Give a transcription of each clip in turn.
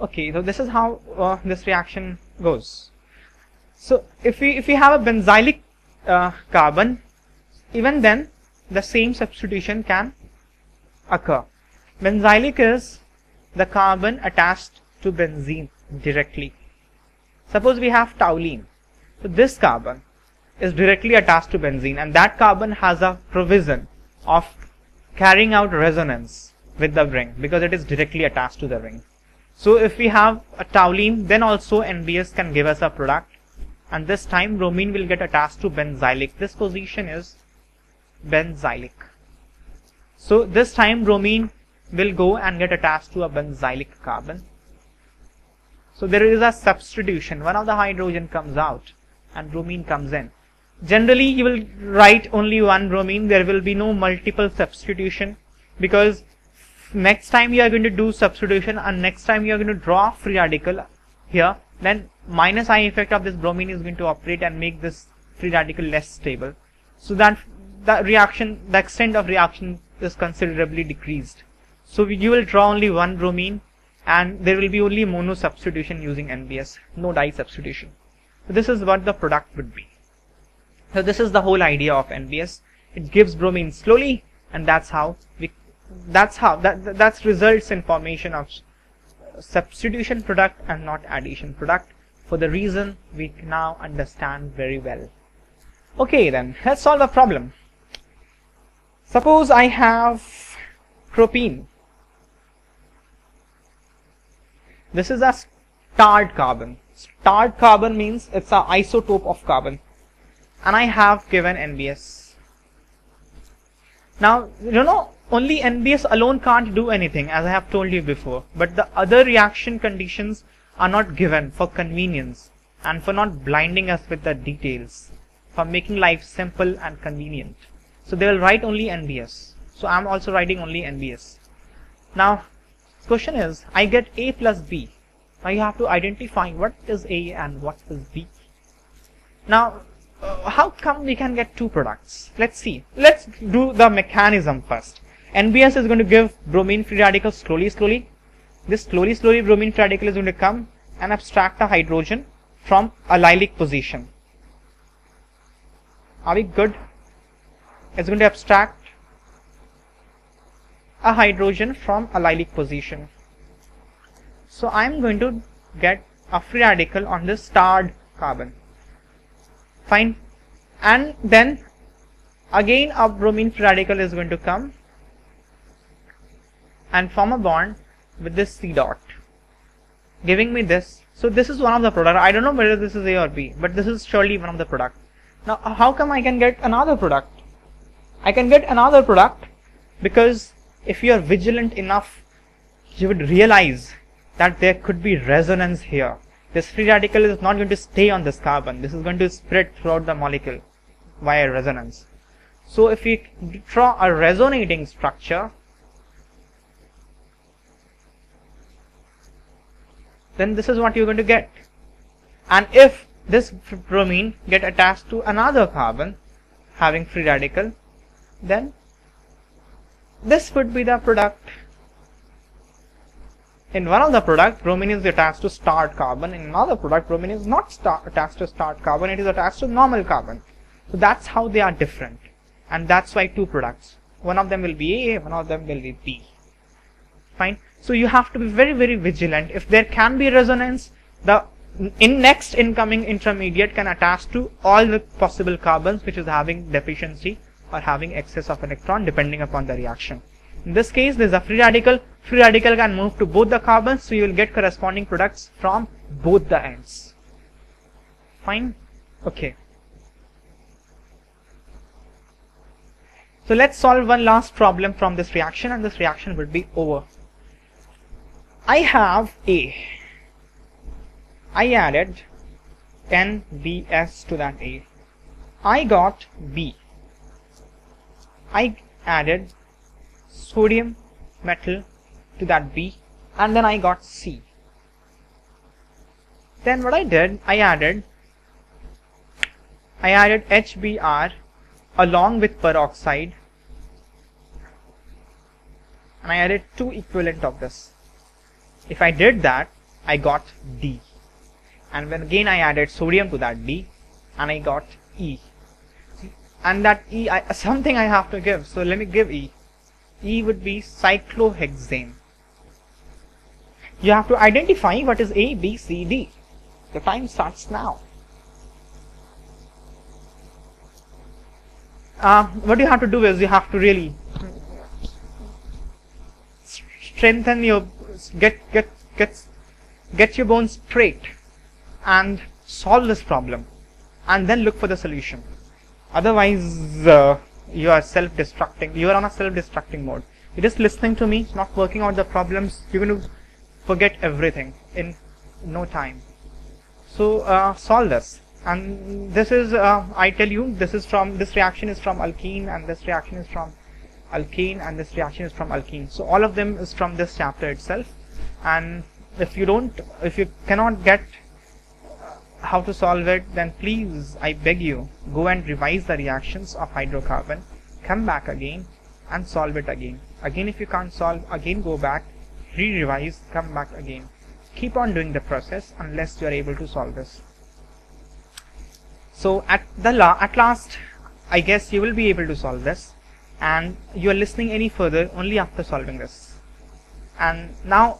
Okay, so this is how this reaction goes. So if we have a benzylic carbon, even then the same substitution can occur. Benzylic is the carbon attached to benzene directly. Suppose we have toluene. So this carbon is directly attached to benzene, and that carbon has a provision of carrying out resonance with the ring because it is directly attached to the ring. So if we have a toluene, then also NBS can give us a product, and this time bromine will get attached to benzylic. This position is benzylic. So this time bromine will go and get attached to a benzylic carbon. So there is a substitution. One of the hydrogen comes out and bromine comes in. Generally you will write only one bromine. There will be no multiple substitution, because next time you are going to do substitution and next time you are going to draw free radical here, then minus I effect of this bromine is going to operate and make this free radical less stable. So that the reaction, the extent of reaction is considerably decreased. So you will draw only one bromine, and there will be only mono substitution using NBS, no di substitution. So this is what the product would be. So this is the whole idea of NBS. It gives bromine slowly, and that's how that results in formation of substitution product and not addition product, for the reason we now understand very well. Okay, then let's solve a problem. Suppose I have propene. This is a starred carbon. Starred carbon means it's an isotope of carbon, and I have given NBS. Now you know, only NBS alone can't do anything, as I have told you before, but the other reaction conditions are not given for convenience and for not blinding us with the details, for making life simple and convenient. So they will write only NBS. So I am also writing only NBS. Now question is, I get A plus B. Now you have to identify what is A and what is B. Now how come we can get two products? Let's see. Let's do the mechanism first. NBS is going to give bromine free radical slowly. This slowly bromine free radical is going to come and abstract the hydrogen from allylic position. Are we good? It's going to abstract a hydrogen from allylic position. So I am going to get a free radical on this starred carbon. Fine. And then again a bromine free radical is going to come and form a bond with this C dot, giving me this. So this is one of the product. I don't know whether this is A or B, but this is surely one of the product. Now how come I can get another product? I can get another product because if you are vigilant enough, you would realize that there could be resonance here. This free radical is not going to stay on this carbon. This is going to spread throughout the molecule via resonance. So if we draw a resonating structure, then this is what you're going to get. And if this bromine get attached to another carbon having free radical, then this would be the product. In one of the product, bromine is attached to starred carbon. In another product, bromine is not attached to starred carbon. It is attached to normal carbon. So that's how they are different, and that's why two products. One of them will be A, one of them will be B. Fine. So you have to be very, very vigilant. If there can be resonance, the next incoming intermediate can attach to all the possible carbons which is having deficiency or having excess of electron, depending upon the reaction. In this case, there is a free radical. Free radical can move to both the carbons, so you will get corresponding products from both the ends. Fine? Okay. So let's solve one last problem from this reaction, and this reaction would be over. I have A. I added NBS to that A. I got B. I added sodium metal to that B, and then I got C. Then what I did, I added HBr along with peroxide, and I added two equivalent of this. If I did that, I got D, and when again I added sodium to that D, and I got E. And that E, something I have to give, so let me give E. E would be cyclohexane. You have to identify what is A, B, C, D. The time starts now. What you have to do is you have to really strengthen your, get your bones straight and solve this problem, and then look for the solution. Otherwise, you are self-destructing. You are on a self-destructing mode. You're just listening to me, not working out the problems. You're going to forget everything in no time. So solve this. And this is, I tell you, this is from, this reaction is from alkene, and this reaction is from alkane, and this reaction is from alkene. So all of them is from this chapter itself. And if you don't, if you cannot get how to solve it, then please, I beg you, go and revise the reactions of hydrocarbon, come back again and solve it again. Again, if you can't solve, again go back, re-revise, come back again. Keep on doing the process unless you are able to solve this. So at last, I guess you will be able to solve this, and you are listening any further only after solving this. And now,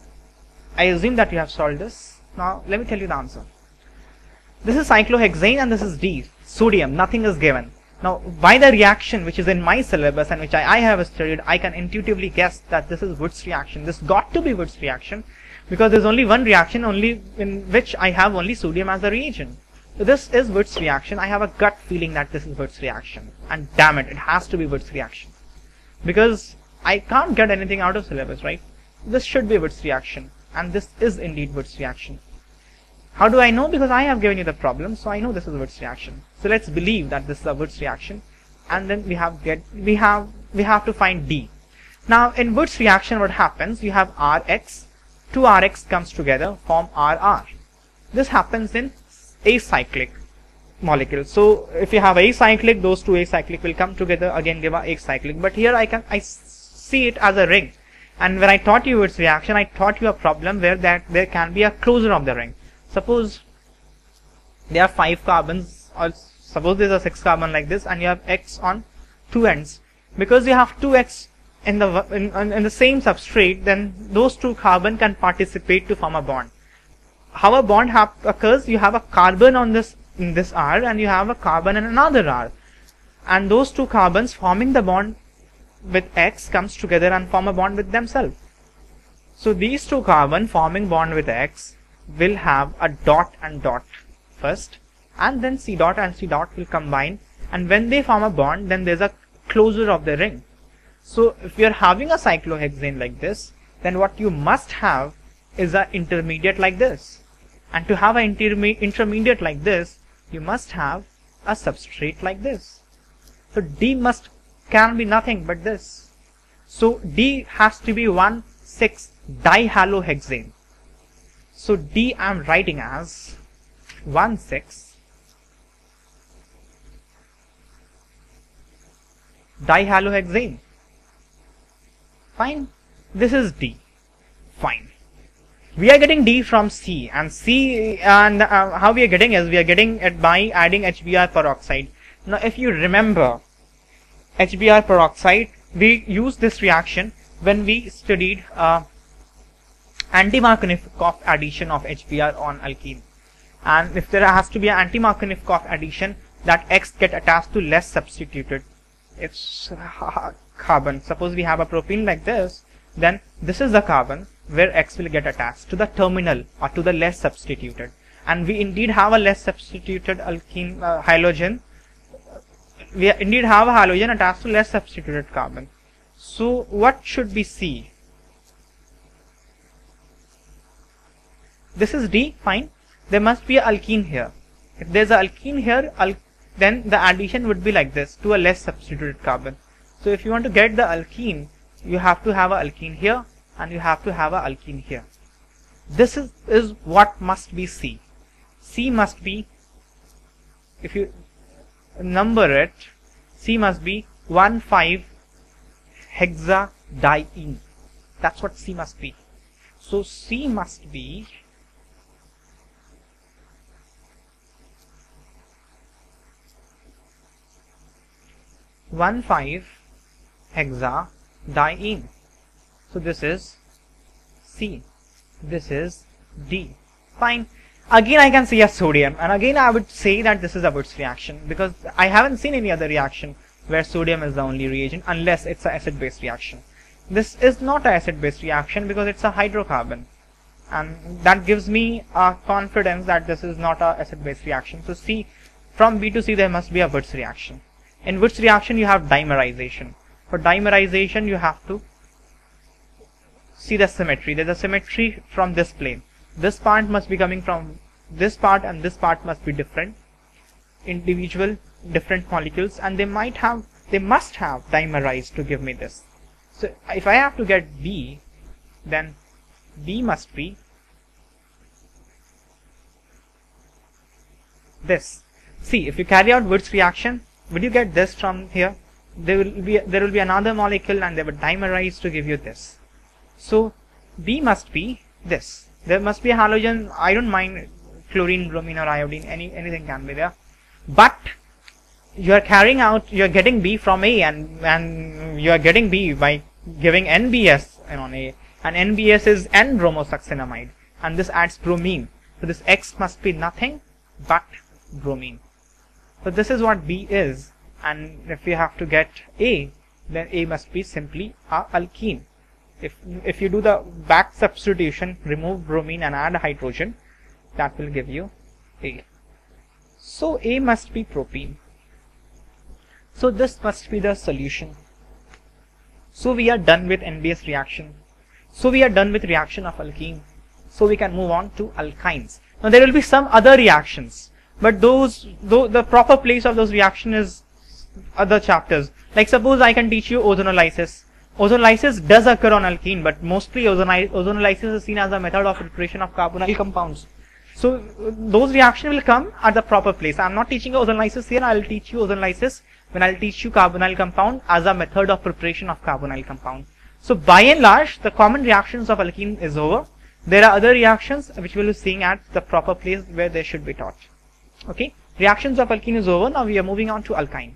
I assume that you have solved this. Now, let me tell you the answer. This is cyclohexane and this is D, sodium, nothing is given. Now, by the reaction which is in my syllabus and which I have studied, I can intuitively guess that this is Wurtz reaction. This got to be Wurtz reaction, because there is only one reaction only in which I have only sodium as a reagent. So this is Wurtz reaction. I have a gut feeling that this is Wurtz reaction. And damn it, it has to be Wurtz reaction. Because I can't get anything out of syllabus, right? This should be Wurtz reaction. And this is indeed Wurtz reaction. How do I know? Because I have given you the problem, so I know this is a Wurtz reaction. So let's believe that this is a Wurtz reaction, and then we have to find D. Now in Wurtz reaction, what happens? You have Rx, two Rx comes together, form Rr. This happens in acyclic molecules. So if you have acyclic, those two acyclic will come together, again give a acyclic. But here I see it as a ring. And when I taught you Wurtz reaction, I taught you a problem where there can be a closure of the ring. Suppose there are 5 carbons, or suppose there is a 6 carbon like this, and you have X on two ends. Because you have 2X in the same substrate, then those two carbon can participate to form a bond. How a bond occurs? You have a carbon on this in this R, and you have a carbon in another R, and those two carbons forming the bond with X comes together and form a bond with themselves. So these two carbon forming bond with X will have a dot and dot first, and then C dot and C dot will combine, and when they form a bond, then there's a closure of the ring. So if you're having a cyclohexane like this, then what you must have is an intermediate like this, and to have an intermediate like this, you must have a substrate like this. So D can be nothing but this. So D has to be 1,6 dihalohexane. So D I am writing as 1,6 dihalohexane. Fine. This is D. Fine. We are getting D from C, and how we are getting is, we are getting it by adding HBr peroxide. Now if you remember HBr peroxide, we used this reaction when we studied anti-Markovnikov addition of HBr on alkene. And if there has to be an anti-Markovnikov addition, that X get attached to less substituted carbon. Suppose we have a propene like this, then this is the carbon where X will get attached to the terminal or to the less substituted. And we indeed have a less substituted alkene halogen. We indeed have a halogen attached to less substituted carbon. So what should we see? This is D, fine. There must be an alkene here. If there is an alkene here, then the addition would be like this, to a less substituted carbon. So if you want to get the alkene, you have to have an alkene here, and you have to have an alkene here. This is what must be C. C must be, if you number it, C must be 1,5-hexadiene. That's what C must be. So C must be 1,5-hexadiene. So this is C, this is D. Fine. Again I can see a sodium, and again I would say that this is a Wurtz reaction, because I haven't seen any other reaction where sodium is the only reagent, unless it's an acid-base reaction. This is not an acid-base reaction because it's a hydrocarbon, and that gives me a confidence that this is not an acid-base reaction. So C, from B to C there must be a Wurtz reaction. In Wurtz reaction you have dimerization. For dimerization you have to see the symmetry. There's a symmetry from this plane. This part must be coming from this part, and this part must be different, individual different molecules, and they must have dimerized to give me this. So if I have to get B, then B must be this. See, if you carry out Wurtz reaction, would you get this from here? There will be another molecule, and they would dimerize to give you this. So B must be this. There must be a halogen. I don't mind chlorine, bromine, or iodine. Anything can be there. But you are carrying out, you are getting B from A, and you are getting B by giving NBS on A, and NBS is N-bromosuccinamide, and this adds bromine. So this X must be nothing but bromine. So this is what B is, and if you have to get A, then A must be simply a alkene. If you do the back substitution, remove bromine and add hydrogen, that will give you A. So A must be propene. So this must be the solution. So we are done with NBS reaction. So we are done with reaction of alkene. So we can move on to alkynes. Now there will be some other reactions, but though the proper place of those reaction is other chapters. Like suppose I can teach you ozonolysis. Ozonolysis does occur on alkene, but mostly ozonolysis is seen as a method of filtration of carbonyl compounds. So those reactions will come at the proper place. I am not teaching ozonolysis here. I will teach you ozonolysis when I will teach you carbonyl compound as a method of preparation of carbonyl compound. So by and large, the common reactions of alkene is over. There are other reactions which we will be seeing at the proper place where they should be taught. Okay, reactions of alkene is over. Now we are moving on to alkyne.